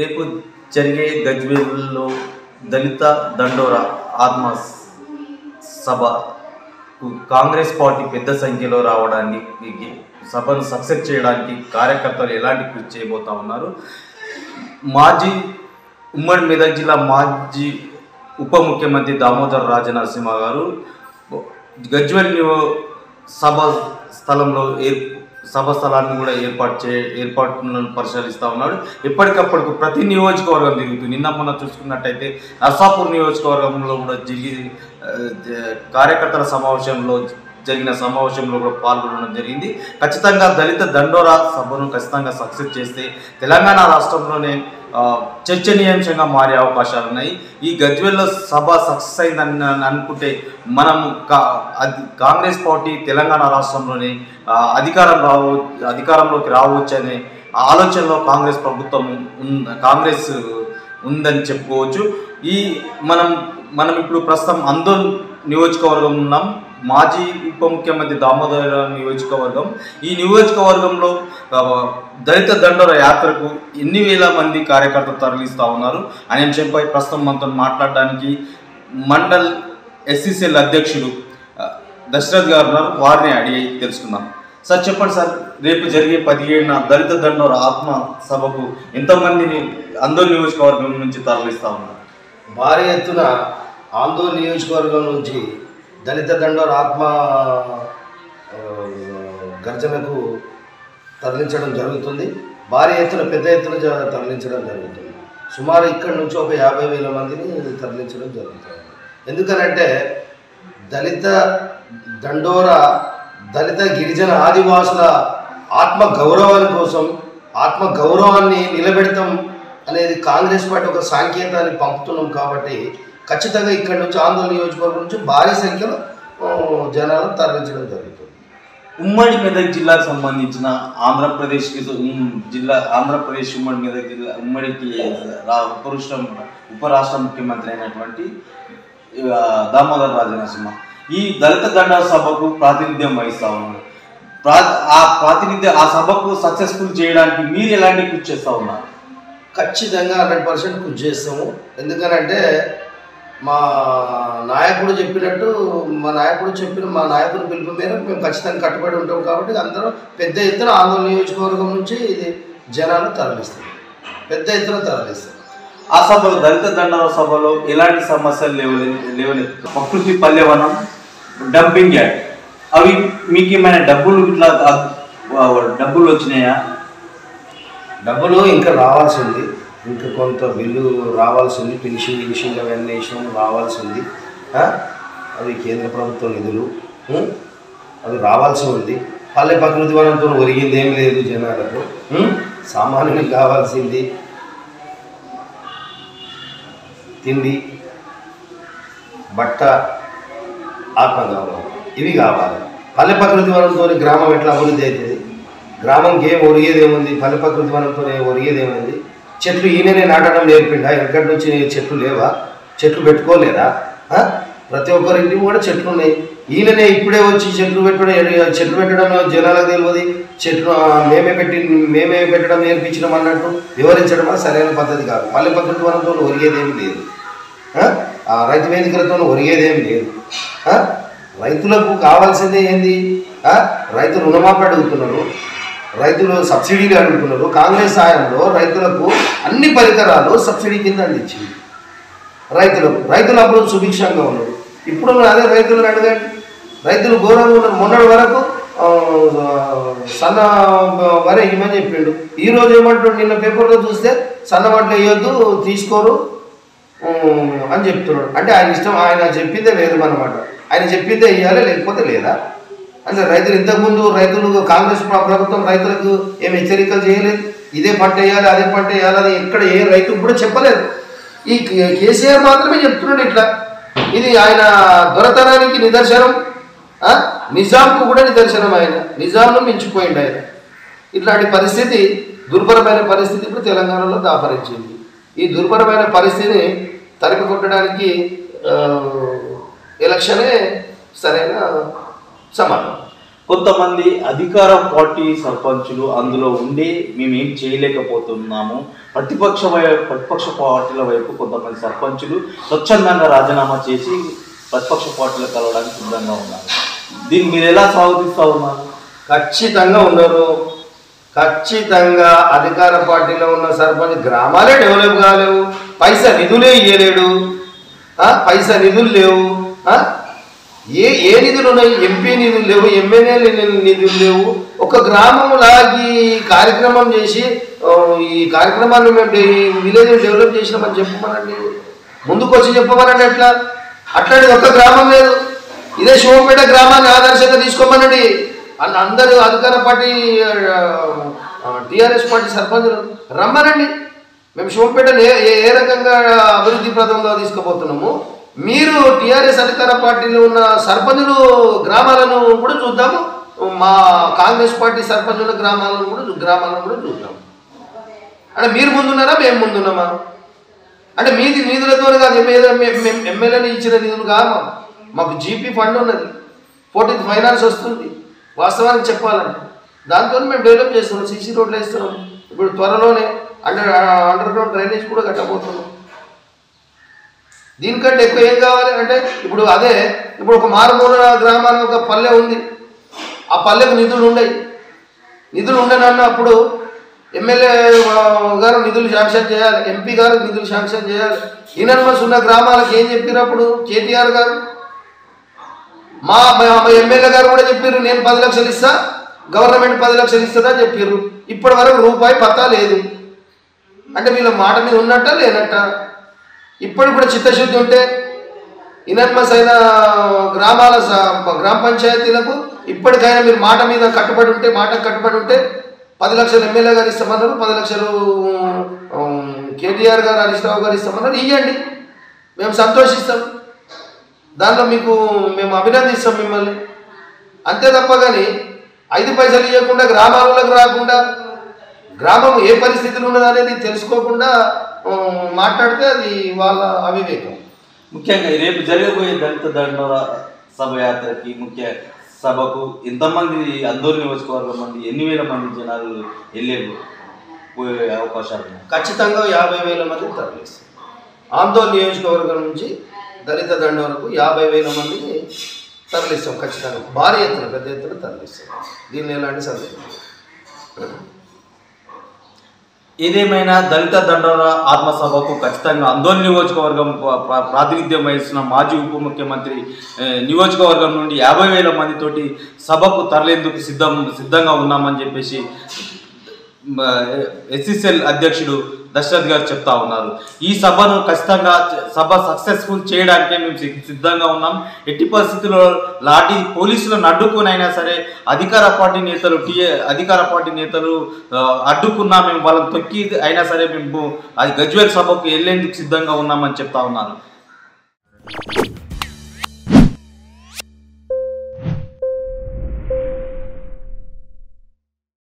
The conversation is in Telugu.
రేపు జరిగే గజ్వేల్లో దళిత దండోరా ఆత్మ సభకు కాంగ్రెస్ పార్టీ పెద్ద సంఖ్యలో రావడానికి, సభను సక్సెస్ చేయడానికి కార్యకర్తలు ఎలాంటి కృషి చేయబోతా ఉన్నారు? మాజీ ఉమ్మడి మెదక్ జిల్లా మాజీ ఉప ముఖ్యమంత్రి దామోదర రాజనర్సింహ గారు గజ్వేల్ సభ స్థలంలో సభ స్థలాన్ని కూడా ఏర్పాటును పరిశీలిస్తూ ఉన్నాడు. ఎప్పటికప్పుడు ప్రతి నియోజకవర్గం తిరుగుతుంది. నిన్న మొన్న చూసుకున్నట్టయితే నర్సాపూర్ నియోజకవర్గంలో కూడా కార్యకర్తల సమావేశంలో జరిగిన సమావేశంలో కూడా పాల్గొనడం జరిగింది. ఖచ్చితంగా దళిత దండోరా సభను ఖచ్చితంగా సక్సెస్ చేస్తే తెలంగాణ రాష్ట్రంలోనే చర్చనీయాంశంగా మారే అవకాశాలు ఉన్నాయి. ఈ గజ్వేల్లో సభ సక్సెస్ అయిందని అనుకుంటే మనము కాంగ్రెస్ పార్టీ తెలంగాణ రాష్ట్రంలోనే అధికారంలోకి రావచ్చు అనే ఆలోచనలో కాంగ్రెస్ ఉందని చెప్పుకోవచ్చు. మనం ఇప్పుడు ప్రస్తుతం ఆందోళన నియోజకవర్గం ఉన్నాం. మాజీ ఉప ముఖ్యమంత్రి దామోదర నియోజకవర్గం. ఈ నియోజకవర్గంలో దళిత దండోర యాత్రకు 8,000 మంది కార్యకర్తలు తరలిస్తూ ఉన్నారు అనే అంశంపై ప్రస్తుతం మనతో మాట్లాడడానికి మండల్ ఎస్సీసీఎల్ అధ్యక్షుడు దశరథ్ గారు ఉన్నారు. వారిని అడిగి తెలుసుకుందాం. సార్ చెప్పండి సార్, రేపు జరిగే 17న దళిత దండోర ఆత్మ సభకు ఎంతమందిని ఆందోళన నియోజకవర్గం నుంచి తరలిస్తూ ఉన్నారు? భారీ ఎత్తున ఆందోళన నియోజకవర్గం నుంచి దళిత దండోర ఆత్మ గర్జనకు తరలించడం జరుగుతుంది. భారీ ఎత్తున పెద్ద ఎత్తున తరలించడం జరుగుతుంది. సుమారు ఇక్కడి నుంచి ఒక 50,000 మందిని తరలించడం జరుగుతుంది. ఎందుకనంటే దళిత దండోర దళిత గిరిజన ఆదివాసుల ఆత్మ గౌరవాల కోసం, ఆత్మ గౌరవాన్ని నిలబెడతాం అనేది కాంగ్రెస్ పార్టీ ఒక సంకేతాన్ని పంపుతున్నాం. కాబట్టి ఖచ్చితంగా ఇక్కడ నుంచి ఆందోళన నియోజకవర్గం నుంచి భారీ సంఖ్యలో జనాలను తరలించడం జరుగుతుంది. ఉమ్మడి మెదక్ జిల్లాకు సంబంధించిన ఆంధ్రప్రదేశ్ ఉమ్మడి మెదక్ జిల్లా ఉమ్మడికి ఉపరాష్ట్ర ముఖ్యమంత్రి అయినటువంటి దామోదర రాజనరసింహ ఈ దళిత దండోర సభకు ప్రాతినిధ్యం వహిస్తూ ఉన్నారు. ఆ సభకు సక్సెస్ఫుల్ చేయడానికి మీరు ఎలాంటి కృషి చేస్తూ ఉన్నారు? ఖచ్చితంగా 100% కృషి చేస్తాము. ఎందుకనంటే మా నాయకుడు పిలుపు మేరకు మేము ఖచ్చితంగా కట్టుబడి ఉంటాం. కాబట్టి అందరూ పెద్ద ఎత్తున ఆందోళన నియోజకవర్గం నుంచి ఇది జనాలు తరలిస్తారు, పెద్ద ఎత్తున తరలిస్తారు. ఆ సభలో దళిత దండోర సభలో ఎలాంటి సమస్యలు లేవలేదు? ప్రకృతి పల్లెవనం, డంపింగ్ యార్డ్, అవి మీకు ఏమైనా డబ్బులు వచ్చినాయా? డబ్బులు ఇంకా రావాల్సింది, ఇంకా కొంత బిల్లు రావాల్సింది, ఫినిషింగ్ అవన్నీ విషయం రావాల్సింది. అవి కేంద్ర ప్రభుత్వ నిధులు అవి రావాల్సి ఉంది. పల్లె ప్రకృతి వనంతో ఒరిగింది ఏం లేదు. జనాలకు సామాన్యులకు కావాల్సింది తిండి, బట్ట, ఆత్మగౌరవం, ఇవి కావాలి. పల్లె ప్రకృతి వనంతో గ్రామం ఎట్లా అభివృద్ధి అవుతుంది? గ్రామంకి ఏం ఒరిగేదేముంది? పల్లె ప్రకృతి వనంతో ఒరిగేదేముంది? చెట్లు ఈయననే నాటడం నేర్పిండా? ఎక్కడి నుంచి చెట్లు లేవా? చెట్లు పెట్టుకోలేదా? ప్రతి ఒక్కరింటి కూడా చెట్లు ఉన్నాయి. ఈయననే ఇప్పుడే వచ్చి చెట్లు పెట్టడం జనాలకు తెలియదు. చెట్లు మేమే పెట్టడం నేర్పించడం అన్నట్టు వివరించడం సరైన పద్ధతి కాదు. పల్లె పద్ధతి వనంతో ఒరిగేదేమి లేదు. రైతు వేదికలతో ఒరిగేదేమి లేదు. రైతులకు కావాల్సిందే ఏంది? రైతు రుణమాఫీ అడుగుతున్నారు, రైతులు సబ్సిడీలు అడుగుతున్నారు. కాంగ్రెస్ హయాంలో రైతులకు అన్ని పరికరాలు సబ్సిడీ కింద అందించింది. రైతులు అప్పుడు సుభిక్షంగా ఉన్నారు. ఇప్పుడు అదే రైతులను అడగండి, రైతులు ఘోరంగా ఉన్నారు. మొన్నటి వరకు సన్న వరే ఇమని చెప్పిండు, ఈరోజు ఏమంటాడు? నిన్న పేపర్లో చూస్తే సన్న వడ్లు వేయొద్దు, తీసుకోరు అని చెప్తున్నాడు. అంటే ఆయన ఇష్టం, ఆయన చెప్పిందే లేదు అన్నమాట. ఆయన చెప్పిందే ఇవ్వాలి, లేకపోతే లేదా? అంటే రైతులు ఇంతకుముందు కాంగ్రెస్ ప్రభుత్వం రైతులకు ఏమి హెచ్చరికలు చేయలేదు? ఇదే పంట వేయాలి, అదే పంట వేయాలి అని ఎక్కడ ఏ రైతుకు కూడా చెప్పలేదు. ఈ కేసీఆర్ మాత్రమే చెప్తున్నాడు ఇట్లా. ఇది ఆయన దొరతనానికి నిదర్శనం. నిజాంకు కూడా నిదర్శనం. ఆయన నిజాంను మించిపోయింది. ఆయన ఇట్లాంటి పరిస్థితి, దుర్భరమైన పరిస్థితి ఇప్పుడు తెలంగాణలో దాపరించింది. ఈ దుర్భరమైన పరిస్థితిని తరిమి కొట్టడానికి ఎలక్షనే సరైన సమాధానం. కొంతమంది అధికార పార్టీ సర్పంచులు అందులో ఉండి మేము ఏం చేయలేకపోతున్నాము ప్రతిపక్ష పార్టీల వైపు కొంతమంది సర్పంచులు స్వచ్ఛందంగా రాజీనామా చేసి ప్రతిపక్ష పార్టీలు కలవడానికి సిద్ధంగా ఉన్నారు. దీన్ని మీరు ఎలా స్వాగతిస్తూ ఉన్నారు? ఖచ్చితంగా ఉన్నారు. ఖచ్చితంగా అధికార పార్టీలో ఉన్న సర్పంచ్ గ్రామాలే డెవలప్ కాలేవు, పైసా నిధులే ఇయ్యలేడు, పైసా నిధులు లేవు, ఏ ఏ నిధులు ఉన్నాయి? ఎంపీ నిధులు లేవు, ఎమ్మెల్యేల నిధులు లేవు. ఒక గ్రామంలాగి కార్యక్రమం చేసి ఈ కార్యక్రమాన్ని మేము విలేజ్ డెవలప్ చేసినామని చెప్పమనండి, ముందుకు వచ్చి చెప్పమనండి. అట్లా అట్లాంటిది ఒక్క గ్రామం లేదు. ఇదే శివపేట గ్రామాన్ని ఆదర్శంగా తీసుకోమనండి. అందరూ అధికార పార్టీ టీఆర్ఎస్ పార్టీ సర్పంచులు రమ్మనండి. మేము శివపేటను ఏ రకంగా అభివృద్ధి ప్రదంలో తీసుకుపోతున్నాము, మీరు టీఆర్ఎస్ అధికార పార్టీలో ఉన్న సర్పంచులు గ్రామాలను కూడా చూద్దాము, మా కాంగ్రెస్ పార్టీ సర్పంచుల గ్రామాలను కూడా చూద్దాము అంటే మీరు ముందున్నారా మేము ముందున్నామా? అంటే మీది నిధులతో కాదు, ఎమ్మెల్యేలు ఇచ్చిన నిధులు కామా, మాకు జీపీ ఫండ్ ఉన్నది, 14th ఫైనాన్స్ వస్తుంది, వాస్తవానికి చెప్పాలంటే దాంతో మేము డెవలప్ చేస్తున్నాం, సీసీ రోడ్లు వేస్తున్నాం, ఇప్పుడు త్వరలోనే అండర్ గ్రౌండ్ డ్రైనేజ్ కూడా కట్టబోతున్నాం. దీనికంటే ఎక్కువ ఏం కావాలి అంటే ఇప్పుడు ఒక మారుమూల గ్రామానికి ఒక పల్లె ఉంది, ఆ పల్లెకు నిధులు ఉండనప్పుడు ఎమ్మెల్యే గారు నిధులు శాంక్షన్ చేయాలి, ఎంపీ గారు నిధులు శాంక్షన్ చేయాలి. ఇన్వర్స్ ఉన్న గ్రామాలకు ఏం చెప్పినప్పుడు కేటీఆర్ గారు మా ఎమ్మెల్యే గారు కూడా చెప్పారు, నేను 10 లక్షలు ఇస్తా, గవర్నమెంట్ 10 లక్షలు ఇస్తుందా చెప్పారు. ఇప్పటి వరకు రూపాయి పత్తా లేదు. అంటే వీళ్ళ మాట మీద ఉన్నట్ట లేనట్ట. ఇప్పుడు కూడా చిత్తశుద్ధి ఉంటే ఇన్వర్స్ అయిన గ్రామ పంచాయతీలకు ఇప్పటికైనా మీరు మాట మీద కట్టుబడి ఉంటే 10 లక్షలు ఎమ్మెల్యే గారు ఇస్తామన్నారు, 10 లక్షలు కేటీఆర్ గారు హరీష్ రావు గారు ఇస్తామన్నారు, ఇవ్వండి, మేము సంతోషిస్తాం, దాంట్లో మీకు మేము అభినందిస్తాం మిమ్మల్ని, అంతే తప్ప కానీ 5 పైసలు ఇవ్వకుండా గ్రామాలకు రాకుండా గ్రామం ఏ పరిస్థితులు ఉన్నది అనేది తెలుసుకోకుండా మాట్లాడితే అది వాళ్ళ అవివేకం. ముఖ్యంగా రేపు జరగబోయే దళిత దండోరా సభయాత్రకి ముఖ్య సభకు ఎంతమంది అందరు నియోజకవర్గం మంది ఎన్ని వేల మంది జనాలు వెళ్ళే పోయే అవకాశాలు? ఖచ్చితంగా 50,000 మంది తరలిస్తారు. ఆందోళన నియోజకవర్గం నుంచి దళిత దండ వరకు 50,000 మంది తరలిస్తాం, ఖచ్చితంగా భారీ ఎత్తున పెద్ద ఎత్తున తరలిస్తాం, దీన్ని ఎలాంటి సందేహం. ఏదేమైనా దళిత దండోరా ఆత్మసభకు ఖచ్చితంగా అందోళన నియోజకవర్గం ప్రాతినిధ్యం వహిస్తున్న మాజీ ఉప ముఖ్యమంత్రి నియోజకవర్గం నుండి 50,000 మందితోటి సభకు తరలేందుకు సిద్ధంగా ఉన్నామని చెప్పేసి ఎస్సీసీఎల్ అధ్యక్షుడు దశరథ్ గారు చెప్తా ఉన్నారు. ఈ సభను ఖచ్చితంగా సభ సక్సెస్ఫుల్ చేయడానికే మేము సిద్ధంగా ఉన్నాం. ఎట్టి పరిస్థితుల్లో లాఠీ పోలీసులను అడ్డుకునైనా సరే అధికార పార్టీ నేతలు అడ్డుకున్నా మేము వాళ్ళని తొక్కి అయినా సరే మేము గజ్వేల్ సభకు వెళ్ళేందుకు సిద్ధంగా ఉన్నామని చెప్తా ఉన్నారు.